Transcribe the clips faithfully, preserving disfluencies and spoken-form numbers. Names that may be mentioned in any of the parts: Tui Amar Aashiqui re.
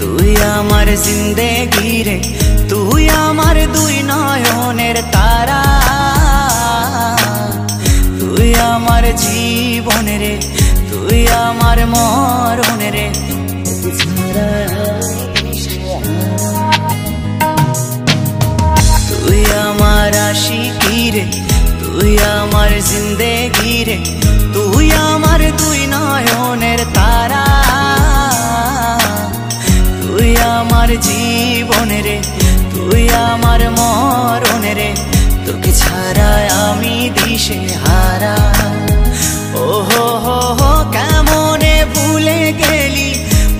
তুই আমার জিন্দেগি রে, তুই আমার দুই নয়নের তারা, তুই আমার জীবন রে, তুই আমার মরণ রে। তুই আমার আশিকি রে, তুই আমার জিন্দেগি রে, তুই আমার দুই নয়নের তারা, তুই আমার জীবন রে, তুই আমার মরণ রে। তোকে ছাড়া আমি দিশে হারা, ও হো হো হো কেমনে ভুলে গেলি,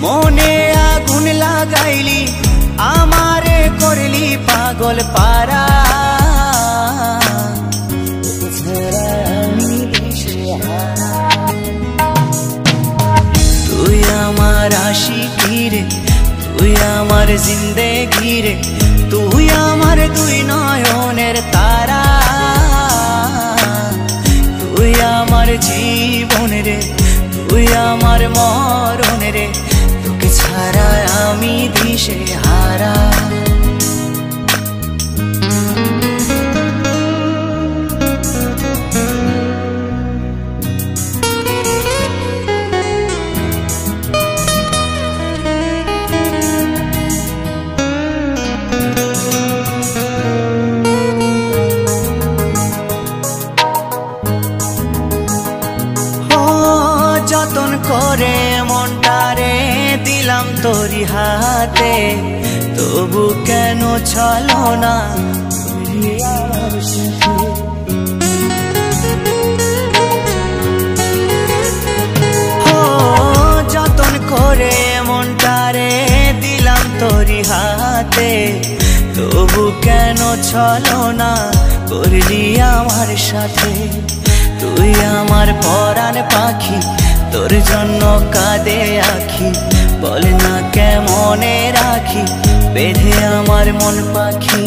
মনে আগুন লাগাইলি, আমারে করলি পাগল পারা। তুই আমার আশিকি রে, তুই আমার জিন্দেগি রে, তুই আমার দুই নয়নের তারা, তুই আমার জীবন রে, তুই আমার মরণ রে। তোকে ছাড়া আমি দিশে হারা। যতন করে মনটারে দিলাম তোরি হাতে, তবু কেন ছলো না, যতন করে মনটারে দিলাম তোরি হাতে, তবু কেন ছলো না করলি আমার সাথে। তুই আমার পরাণ পাখি, তোর জন্য কাঁদে আঁখি, বল না কেমনে রাখি বেঁধে আমার মন পাখি।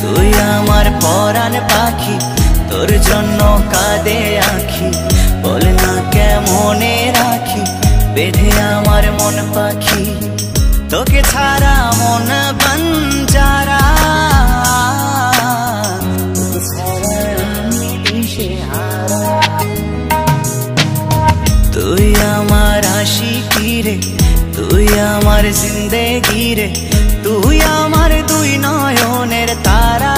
তুই আমার পরাণ পাখি, তোর জন্য কাঁদে আঁখি, বল না কেমনে রাখি বেঁধে আমার মন পাখি। তোকে ছাড়া মন বঞ্জারা, তুই আমার আশিকি রে, তুই আমার জিন্দেগি রে, তুই আমার দুই নয়নের তারা,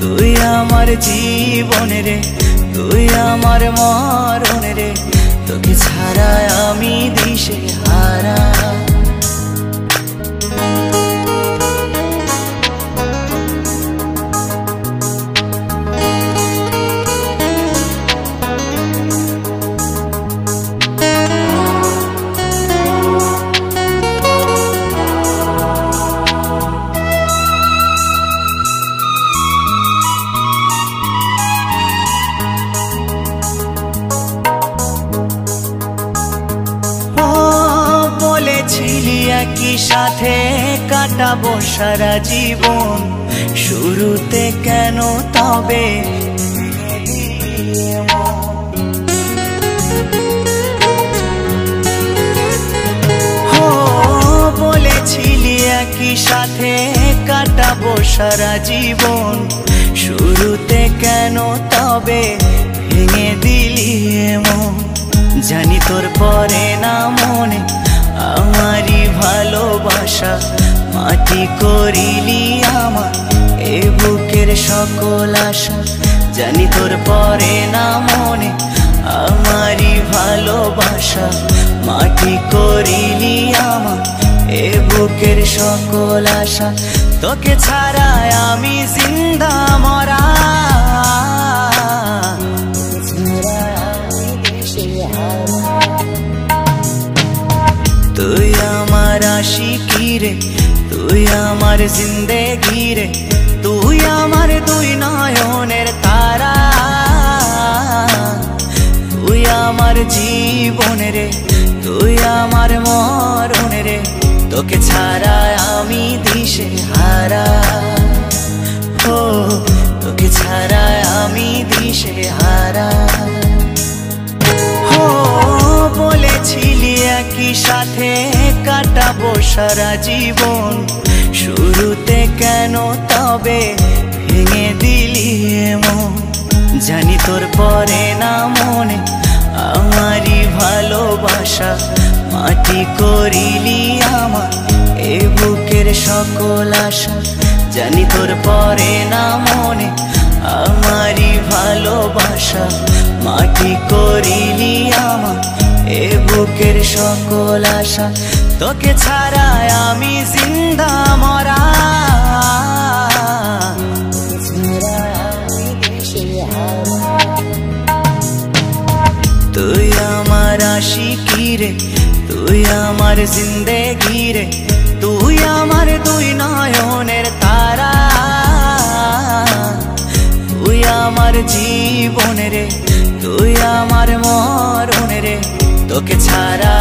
তুই আমার জীবন রে, তুই আমার মরণ রে। তোকে ছাড়া আমি দিশে হারা। একই সাথে কাটাবো সারা জীবন, শুরুতে কেন তবে হো। বলেছিলি একই সাথে কাটাবো সারা জীবন, শুরুতে কেন তবে ভেঙে দিলি মন। জানি তোর পরে না মনে আমারি ভালোবাসা, মাটি করিলি আমার এ বুকের সকল আশা। জানি তোর পরে না মনে আমারি ভালোবাসা, মাটি করিলি আমার এ বুকের সকল আশা। তোকে ছাড়া আমি জিন্দা মরা, তুই আমার আশিকি রে, তুই আমার জিন্দেগি রে, তুই আমার দুই নয়নের তারা, তুই আমার জীবন রে, তুই আমার মরণ রে। তোকে ছাড়া আমি দিশে হারা, ও তোকে ছাড়া আমি দিশে হারা। বলেছিলি একই साथे काटाबो सारा जीवन शुरूते केनो तबे भेंगे दिली मन जानी तोर परे ना मने आमारी भालोबाशा माटी करिली आमार ए बुकेर सकल आशा जानी तोर परे ना मने आमारी भालोबाशा माटी करिली आमार ए बुकेर सकल आशा तोके छाड़ा आमी जिंदा मरा तुई आमार आशिकी रे तुई आमार जिंदगी रे तुई आमार दुई नयनेर तारा तुई आमार जीवन रे तुई आमार मरण रे तोके छाड़ा।